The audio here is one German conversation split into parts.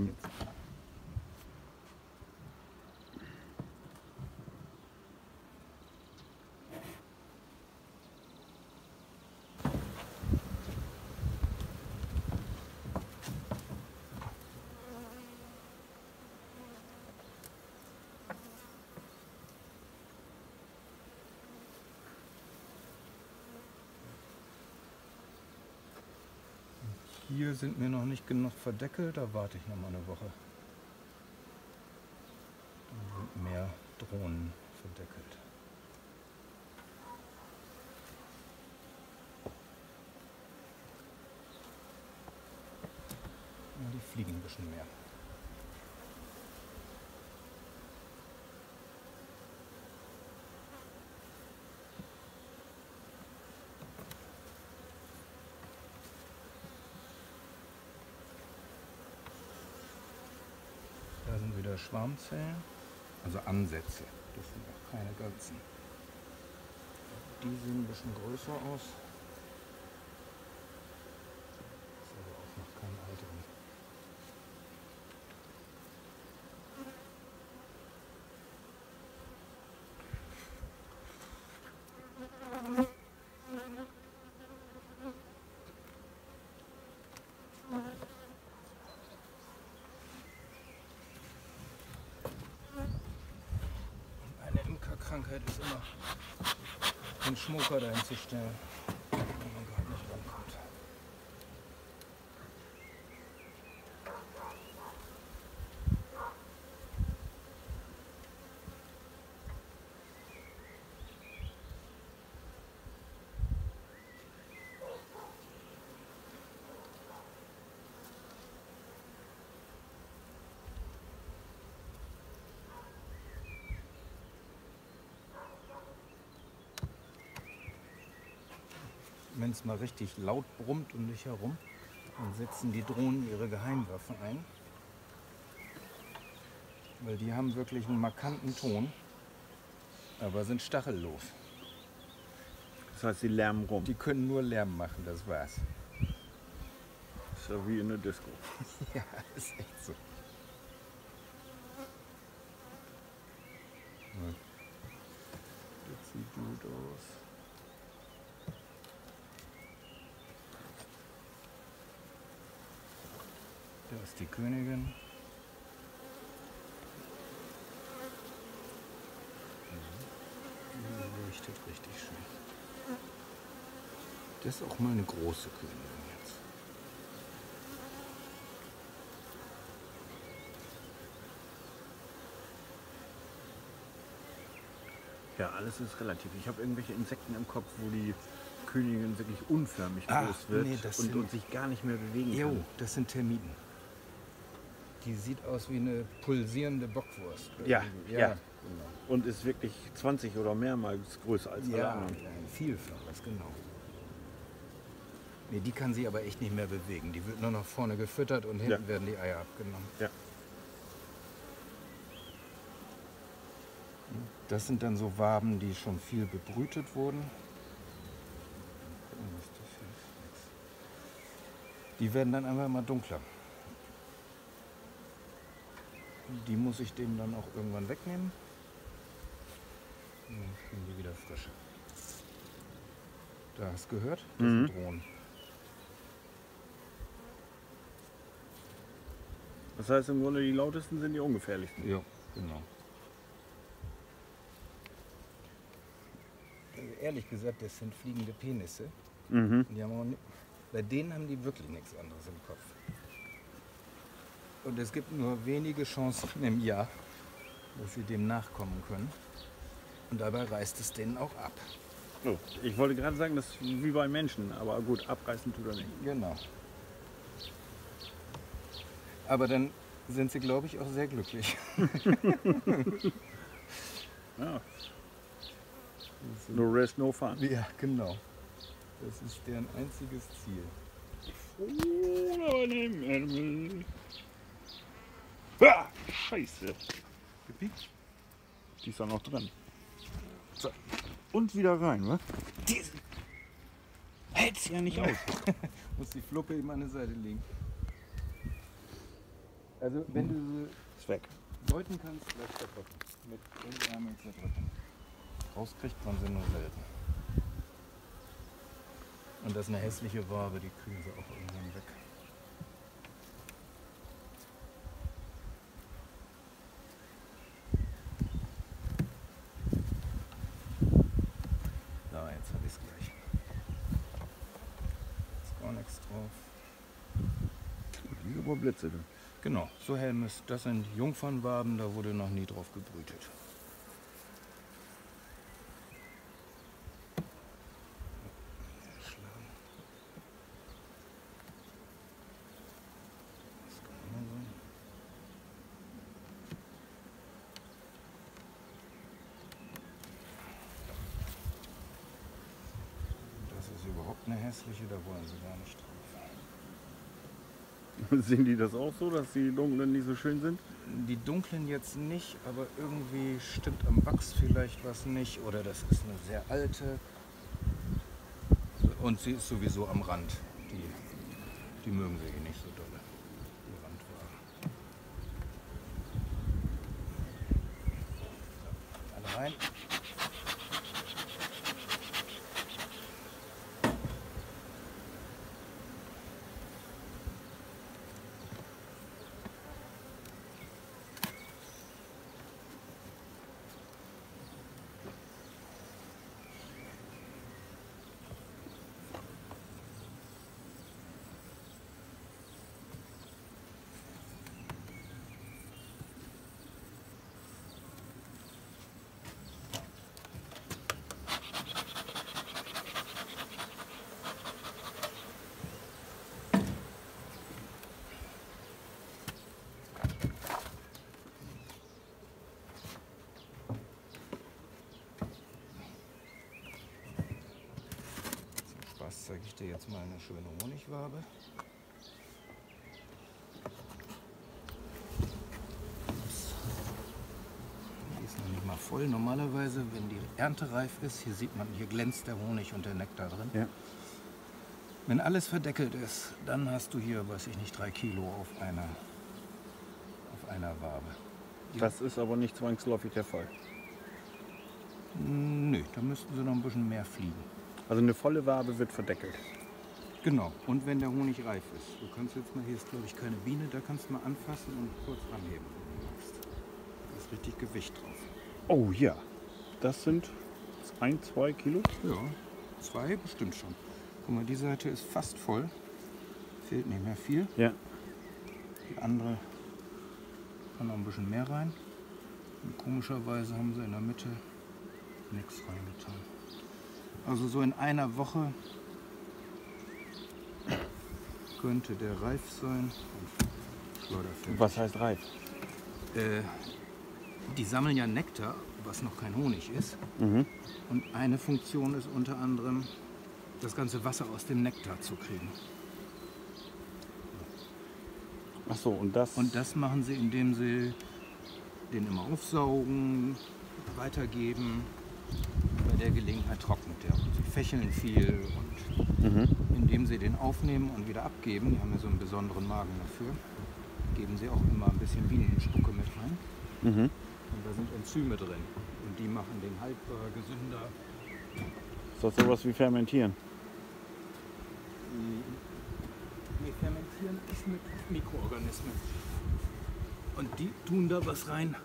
Hm. Hier sind mir noch nicht genug Verdeckel, da warte ich noch mal eine Woche. Da sind mehr Drohnen verdeckelt. Ja, die fliegen ein bisschen mehr. Schwarmzellen, also Ansätze, das sind auch keine ganzen. Die sehen ein bisschen größer aus. Das ist aber auch noch kein Alteren. Krankheit ist immer, den Schmoker dahin zu stellen, wenn man gerade nicht rankommt. Wenn es mal richtig laut brummt um dich herum, dann setzen die Drohnen ihre Geheimwaffen ein. Weil die haben wirklich einen markanten Ton, aber sind stachellos. Das heißt, sie lärmen rum? Die können nur Lärm machen, das war's. So wie in der Disco. Ja, ist echt so. Das sieht gut aus. Da ist die Königin. Die leuchtet richtig schön. Das ist auch mal eine große Königin jetzt. Ja, alles ist relativ. Ich habe irgendwelche Insekten im Kopf, wo die Königin wirklich unförmig groß wird, nee, und sich gar nicht mehr bewegen kann. Jo, das sind Termiten. Die sieht aus wie eine pulsierende Bockwurst. Ja, ja, ja. Genau. Und ist wirklich 20 oder mehrmals größer als alle anderen. Ja, vielfaches, genau. Nee, die kann sie aber echt nicht mehr bewegen. Die wird nur noch vorne gefüttert und hinten werden die Eier abgenommen. Ja. Das sind dann so Waben, die schon viel bebrütet wurden. Die werden dann einfach immer dunkler. Die muss ich dem dann auch irgendwann wegnehmen. Und dann kriegen die wieder frisch. Da hast du gehört, das sind Drohnen. Das heißt im Grunde, die lautesten sind die ungefährlichsten. Ja, genau. Also ehrlich gesagt, das sind fliegende Penisse. Mhm. Die haben auch nicht, bei denen haben die wirklich nichts anderes im Kopf. Und es gibt nur wenige Chancen im Jahr, dass sie dem nachkommen können. Und dabei reißt es denen auch ab. Oh, ich wollte gerade sagen, das ist wie bei Menschen, aber gut, abreißen tut er nicht. Genau. Aber dann sind sie, glaube ich, auch sehr glücklich. Ja. No rest, no fun. Ja, genau. Das ist deren einziges Ziel. Ah, Scheiße! Gepiekt. Die ist da noch drin. So. Und wieder rein, wa? Die hält's ja nicht aus. Muss die Fluppe eben an der Seite liegen. Also wenn du weg deuten kannst, gleich zerdrücken. Mit den Ärmeln zerdrücken. Rauskriegt man sie nur selten. Und das ist eine hässliche Wabe, die kriegen sie auch irgendwann weg. Da, jetzt habe ich es gleich. Ist gar nichts drauf. Die sind aber Blitze, ne? Genau, so Helmes, das sind Jungfernwaben, da wurde noch nie drauf gebrütet. Da wollen sie gar nicht drauf. Sehen die das auch so, dass die dunklen nicht so schön sind? Die dunklen jetzt nicht, aber irgendwie stimmt am Wachs vielleicht was nicht. Oder das ist eine sehr alte. Und sie ist sowieso am Rand. Die mögen sie hier nicht so doll. Die Randwagen. Alle rein. Zeige ich dir jetzt mal eine schöne Honigwabe. Die ist noch nicht mal voll. Normalerweise, wenn die Ernte reif ist, hier sieht man, hier glänzt der Honig und der Nektar drin. Ja. Wenn alles verdeckelt ist, dann hast du hier, weiß ich nicht, 3 Kilo auf einer Wabe. Das ist aber nicht zwangsläufig der Fall. Nö, da müssten sie noch ein bisschen mehr fliegen. Also eine volle Wabe wird verdeckelt. Genau. Und wenn der Honig reif ist. Du kannst jetzt mal, hier ist glaube ich keine Biene, da kannst du mal anfassen und kurz anheben. Da ist richtig Gewicht drauf. Oh ja. Das sind 1, 2 Kilo? Ja. 2 bestimmt schon. Guck mal, die Seite ist fast voll. Fehlt nicht mehr viel. Ja. Die andere kann noch ein bisschen mehr rein. Und komischerweise haben sie in der Mitte nichts reingetan. Also so in einer Woche könnte der reif sein. Was heißt reif? Die sammeln ja Nektar, was noch kein Honig ist. Mhm. Und eine Funktion ist unter anderem, das ganze Wasser aus dem Nektar zu kriegen. Ach so, und das? Und das machen sie, indem sie den immer aufsaugen, weitergeben. Der Gelegenheit trocknet der und sie fächeln viel und indem sie den aufnehmen und wieder abgeben, die haben ja so einen besonderen Magen dafür, geben sie auch immer ein bisschen Bienenspucke mit rein und da sind Enzyme drin und die machen den haltbar, gesünder. Ist das sowas wie fermentieren? Nee, fermentieren ist mit Mikroorganismen und die tun da was rein,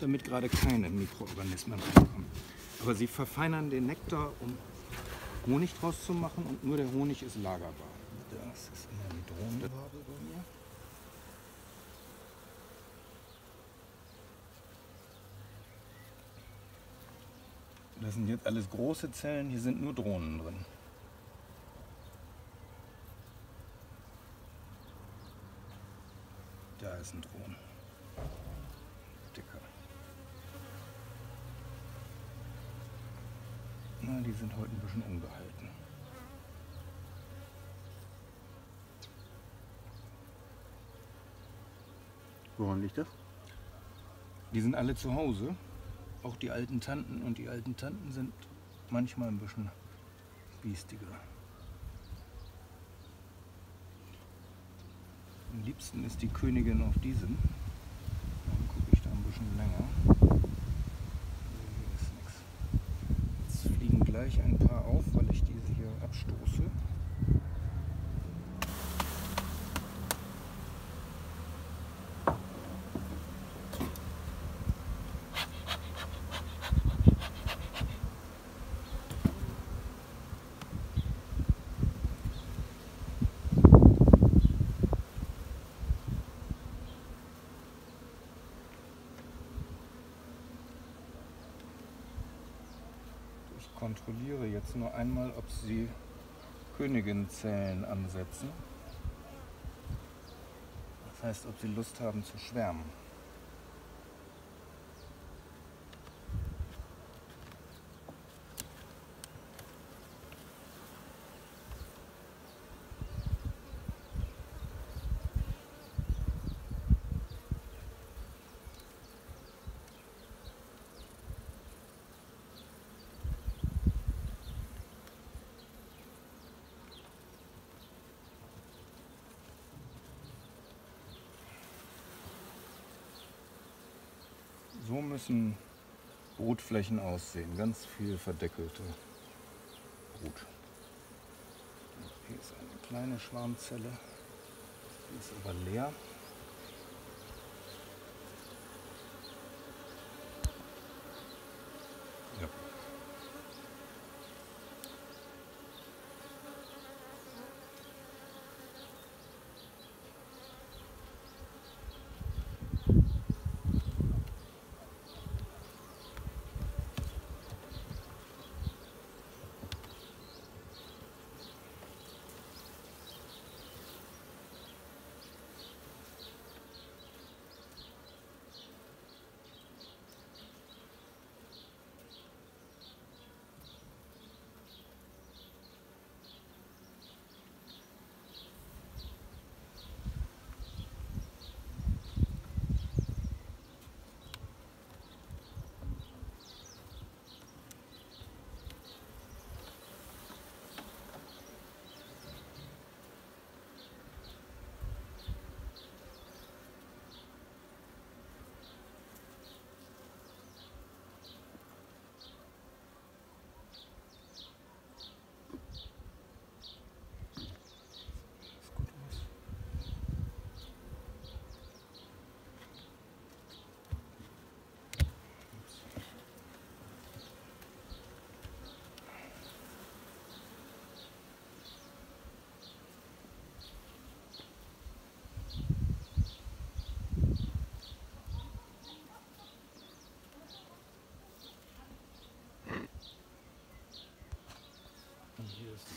damit gerade keine Mikroorganismen reinkommen. Aber sie verfeinern den Nektar, um Honig draus zu machen und nur der Honig ist lagerbar. Das ist eine Drohnenwabe bei mir. Das sind jetzt alles große Zellen, hier sind nur Drohnen drin. Da ist ein Drohnen. Dicker. Na, die sind heute ein bisschen ungehalten. Woran liegt das? Die sind alle zu Hause. Auch die alten Tanten. Und die alten Tanten sind manchmal ein bisschen biestiger. Am liebsten ist die Königin auf diesem. Dann gucke ich da ein bisschen länger. Hier ist nichts. Jetzt fliegen gleich ein paar auf, weil ich diese hier abstoße. Ich kontrolliere jetzt nur einmal, ob sie Königinzellen ansetzen. Das heißt, ob sie Lust haben zu schwärmen. So müssen Brutflächen aussehen, ganz viel verdeckelte Brut. Hier ist eine kleine Schwarmzelle, die ist aber leer. Ja.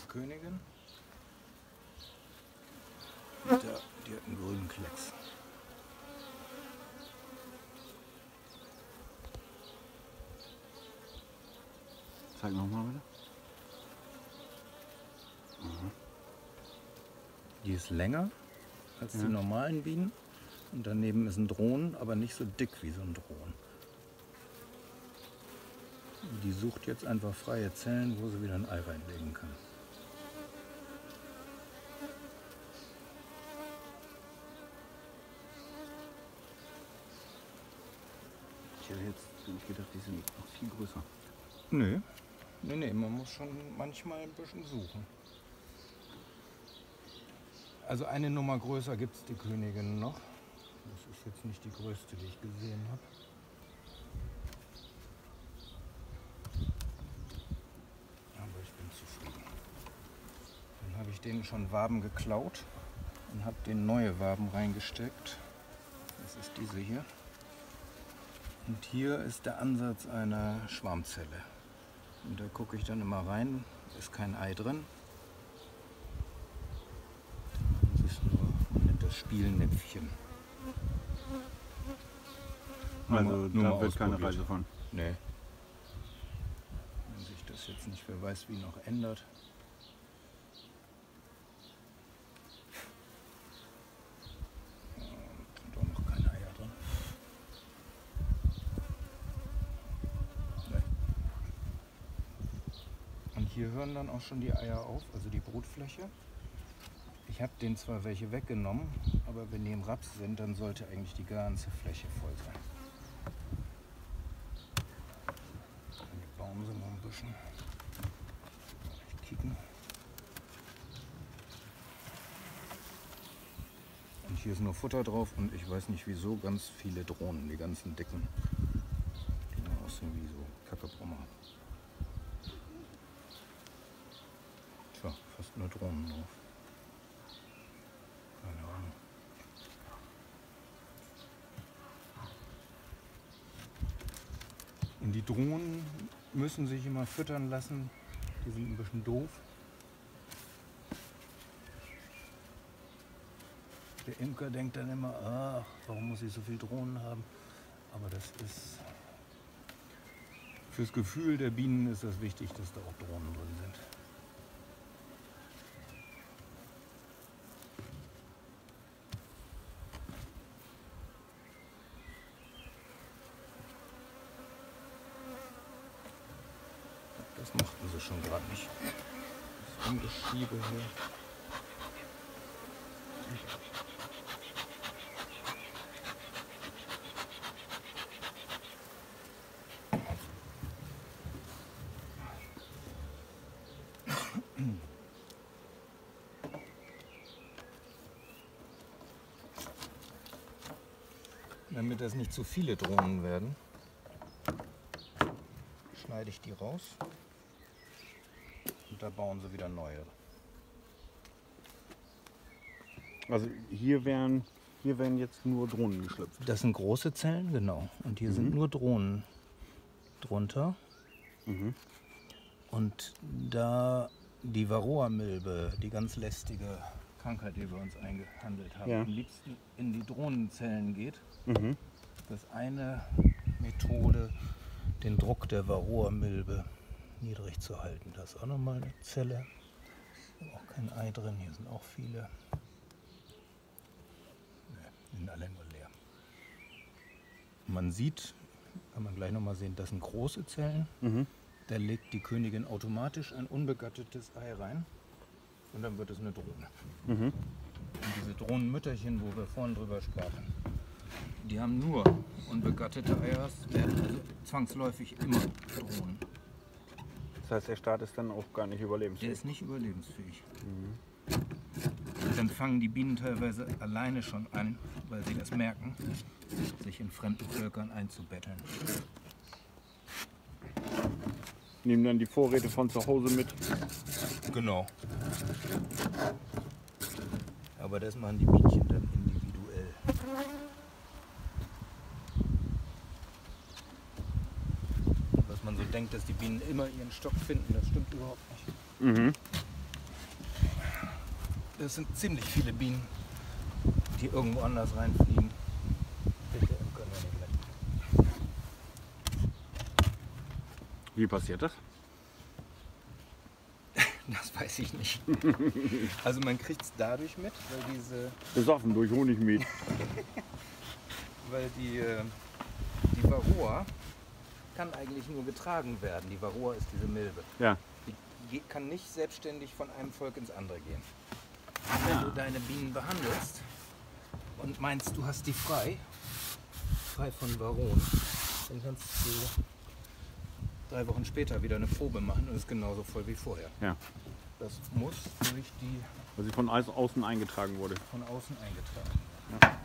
Königin. Und da, die hat einen grünen Klecks. Zeig nochmal bitte. Mhm. Die ist länger als die normalen Bienen. Und daneben ist ein Drohnen, aber nicht so dick wie so ein Drohnen. Die sucht jetzt einfach freie Zellen, wo sie wieder ein Ei reinlegen kann. Ich hätte jetzt gedacht, die sind noch viel größer. Nö, nee, man muss schon manchmal ein bisschen suchen. Also eine Nummer größer gibt es die Königin noch. Das ist jetzt nicht die größte, die ich gesehen habe. Habe ich denen schon Waben geklaut und habe denen neue Waben reingesteckt. Das ist diese hier. Und hier ist der Ansatz einer Schwarmzelle. Und da gucke ich dann immer rein, ist kein Ei drin. Das ist nur das Spielnäpfchen. Also da wird keine Reise von? Nee. Wenn sich das jetzt nicht, wer weiß wie, noch ändert. Hier hören dann auch schon die Eier auf, also die Brutfläche. Ich habe denen zwar welche weggenommen, aber wenn die im Raps sind, dann sollte eigentlich die ganze Fläche voll sein. Die Baum sind noch ein bisschen. Vielleicht kicken. Und hier ist nur Futter drauf und ich weiß nicht wieso ganz viele Drohnen, die ganzen dicken, die nur aussehen wie so Kackebrummer. Tja, fast nur Drohnen drauf. Und die Drohnen müssen sich immer füttern lassen. Die sind ein bisschen doof. Der Imker denkt dann immer, ach, warum muss ich so viel Drohnen haben? Aber das ist fürs Gefühl der Bienen ist das wichtig, dass da auch Drohnen drin sind. Das machten sie schon gerade nicht. Das Rumgeschiebe hier. Damit das nicht zu viele Drohnen werden, schneide ich die raus. Da bauen sie wieder neue. Also hier werden jetzt nur Drohnen geschlüpft. Das sind große Zellen, genau. Und hier sind nur Drohnen drunter. Und da die Varroa-Milbe, die ganz lästige Krankheit, die wir uns eingehandelt haben, am liebsten in die Drohnenzellen geht, das ist eine Methode, den Druck der Varroa-Milbe niedrig zu halten. Das ist auch nochmal eine Zelle. Auch kein Ei drin, hier sind auch viele. Ne, die sind alle nur leer. Man sieht, kann man gleich nochmal sehen, das sind große Zellen. Da legt die Königin automatisch ein unbegattetes Ei rein und dann wird es eine Drohne. Und diese Drohnenmütterchen, wo wir vorhin drüber sprachen, die haben nur unbegattete Eier, werden also zwangsläufig immer Drohnen. Das heißt, der Staat ist dann auch gar nicht überlebensfähig. Der ist nicht überlebensfähig. Dann fangen die Bienen teilweise alleine schon an, weil sie das merken, sich in fremden Völkern einzubetteln. Nehmen dann die Vorräte von zu Hause mit. Genau. Aber das machen die Bienchen dann individuell. Man so denkt, dass die Bienen immer ihren Stock finden, das stimmt überhaupt nicht. Das sind ziemlich viele Bienen, die irgendwo anders reinfliegen. Wie passiert das? Das weiß ich nicht. Also man kriegt es dadurch mit, weil diese... Besoffen durch Honigmet. Weil die Varroa kann eigentlich nur getragen werden. Die Varroa ist diese Milbe. Ja. Die kann nicht selbstständig von einem Volk ins andere gehen. Wenn du deine Bienen behandelst und meinst, du hast die frei von Varroa, dann kannst du 3 Wochen später wieder eine Probe machen und ist genauso voll wie vorher. Ja. Das muss durch die... Weil sie von außen eingetragen wurde. Von außen eingetragen. Ja.